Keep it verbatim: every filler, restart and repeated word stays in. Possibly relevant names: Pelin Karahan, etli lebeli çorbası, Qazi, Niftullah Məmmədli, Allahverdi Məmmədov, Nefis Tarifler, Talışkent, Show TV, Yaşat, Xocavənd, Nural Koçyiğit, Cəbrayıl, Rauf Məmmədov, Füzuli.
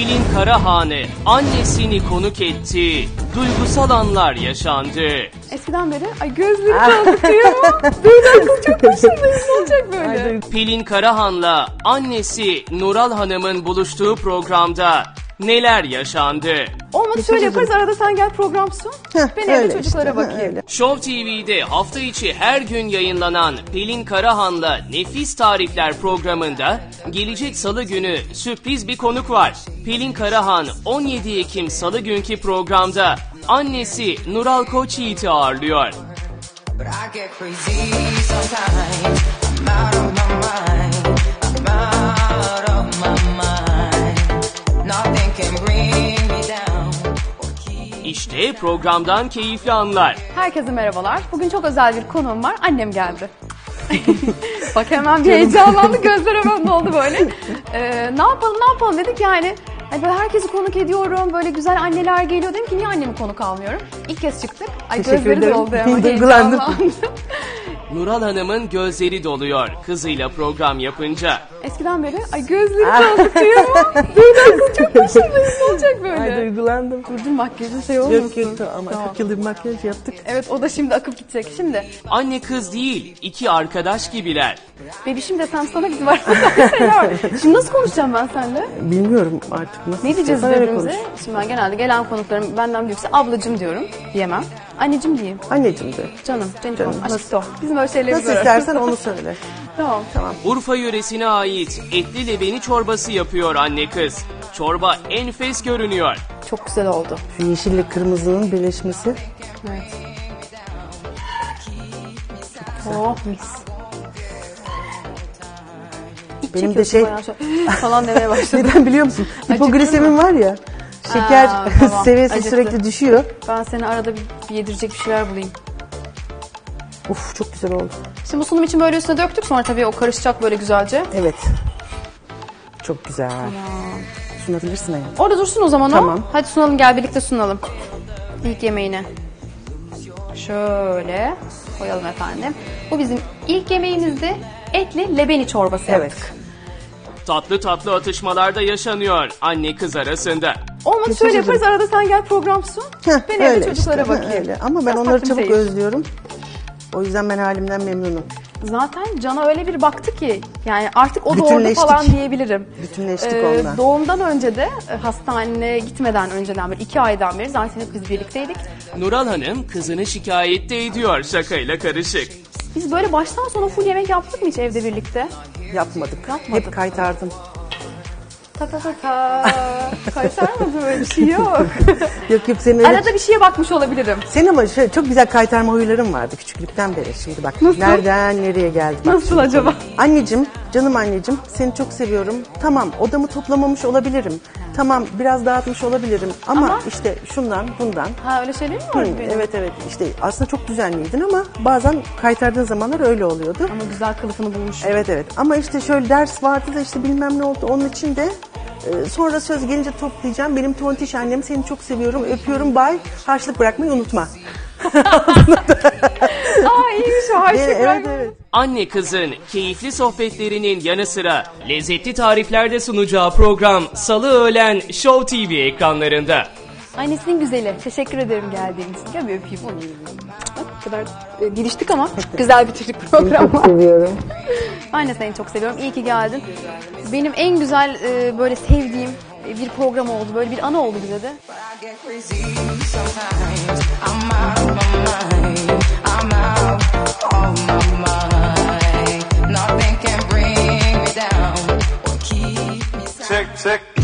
Pelin Karahan'ı annesini konuk etti. Duygusal anlar yaşandı. Eskiden beri ay gözleri korkutuyor. Duygusal çok hoşumdayız. Olacak böyle. Pelin Karahan'la annesi Nural Hanım'ın buluştuğu programda neler yaşandı? Olmadı şöyle yaparız, arada sen gel program sun. Heh, ben evde çocuklara işte, bakayım. Öyle. Show T V'de hafta içi her gün yayınlanan Pelin Karahan'la Nefis Tarifler programında gelecek salı günü sürpriz bir konuk var. Pelin Karahan on yedi Ekim salı günkü programda annesi Nural Koçyiğit'i ağırlıyor. İşte programdan keyifli anlar. Herkese merhabalar. Bugün çok özel bir konuğum var. Annem geldi. Bak hemen bir heyecanlandı. Gözler hemen ne oldu böyle. Ee, ne yapalım ne yapalım dedik yani. Hani böyle herkesi konuk ediyorum. Böyle güzel anneler geliyor. Dedim ki niye annemi konuk almıyorum? İlk kez çıktık. Ay gözleri doldu hemen. Duygulandım. Nural Hanım'ın gözleri doluyor kızıyla program yapınca. Eskiden beri ay gözleri korkutuyor. Duygulandım çok hoşumdayız. Olacak böyle. Ay duygulandım. Kurdun makyajı şey olmasın. Yok yok ama tamam. kırk yıllık makyaj yaptık. Evet o da şimdi akıp gidecek şimdi. Anne kız değil iki arkadaş gibiler. Bebişim desem sana gibi var. Şimdi nasıl konuşacağım ben seninle? Bilmiyorum artık nasıl. Ne diyeceğiz birbirimize? Şimdi ben genelde gelen konuklarım benden büyükse ablacım diyorum. Diyemem. Anneciğim diyeyim. Anneciğim de. Canım. Canım. Canım. Aşk o. Bizim öyle şeylerimiz var. Nasıl istersen onu söyle. Tamam. Tamam. Urfa yöresine ait etli lebeli çorbası yapıyor anne kız. Çorba enfes görünüyor. Çok güzel oldu. Şu yeşille kırmızının birleşmesi. Evet. Oh mis. Benim de şey falan demeye başladım. Neden biliyor musun? Hipoglisemim var ya. Şeker Aa, tamam. seviyesi Acıklı. sürekli düşüyor. Ben seni arada bir yedirecek bir şeyler bulayım. Uf çok güzel oldu. Şimdi bu sunum için böyle üstüne döktük sonra tabii o karışacak böyle güzelce. Evet. Çok güzel. Tamam. Sunabilirsin hayatım. Orada dursun o zaman tamam. o. Hadi sunalım gel birlikte sunalım. İlk yemeğine. Şöyle koyalım efendim. Bu bizim ilk yemeğimizdi. Etli lebeni çorbası yaptık. Evet. Tatlı tatlı atışmalar da yaşanıyor anne kız arasında. Olmadı şöyle yaparız arada sen gel program sun. Heh, ben evde çocuklara işte, bakayım. Öyle. Ama ben Biraz onları çabuk seyir. özlüyorum. O yüzden ben halimden memnunum. Zaten Can'a öyle bir baktı ki yani artık o doğurdu falan diyebilirim. Bütünleştik ee, ondan. Doğumdan önce de hastaneye gitmeden önceden beri iki aydan beri zaten hep biz birlikteydik. Nural Hanım kızını şikayette ediyor şakayla karışık. Biz böyle baştan sona full yemek yaptık mı hiç evde birlikte? Yapmadık. Yapmadık. Hep kaytardım. Ta ta ta ta. Kaytarmadı böyle bir şey yok. Yok yok senin öyle... Arada bir şeye bakmış olabilirim. Senin ama şöyle çok güzel kaytarma huylarım vardı küçüklükten beri. Şimdi bak Nasıl? nereden nereye geldi. Bak Nasıl şimdi. acaba? Anneciğim, canım anneciğim seni çok seviyorum. Tamam odamı toplamamış olabilirim. Tamam biraz dağıtmış olabilirim. Ama, ama... işte şundan bundan. Ha öyle şeyler mi var? Hı, evet evet işte aslında çok düzenliydin ama bazen kaytardığın zamanlar öyle oluyordu. Ama güzel kılıfını bulmuş. Evet evet ama işte şöyle ders vardı da işte bilmem ne oldu onun için de. Sonra söz gelince toplayacağım. Benim tontiş annem seni çok seviyorum. Öpüyorum bay. Harçlık bırakmayı unutma. Aa iyiymiş o harçlık evet, bırakmayı. Evet, evet. Anne kızın keyifli sohbetlerinin yanı sıra lezzetli tariflerde sunacağı program Salı öğlen Show T V ekranlarında. Annesinin güzeli. Teşekkür ederim geldiğiniz için. Gel bir öpeyim onu. O kadar giriştik ama güzel bitirdik programı. Çok seviyorum. Anne seni çok seviyorum. İyi ki geldin. Benim en güzel e, böyle sevdiğim bir program oldu. Böyle bir ana oldu bize de. Çek çek.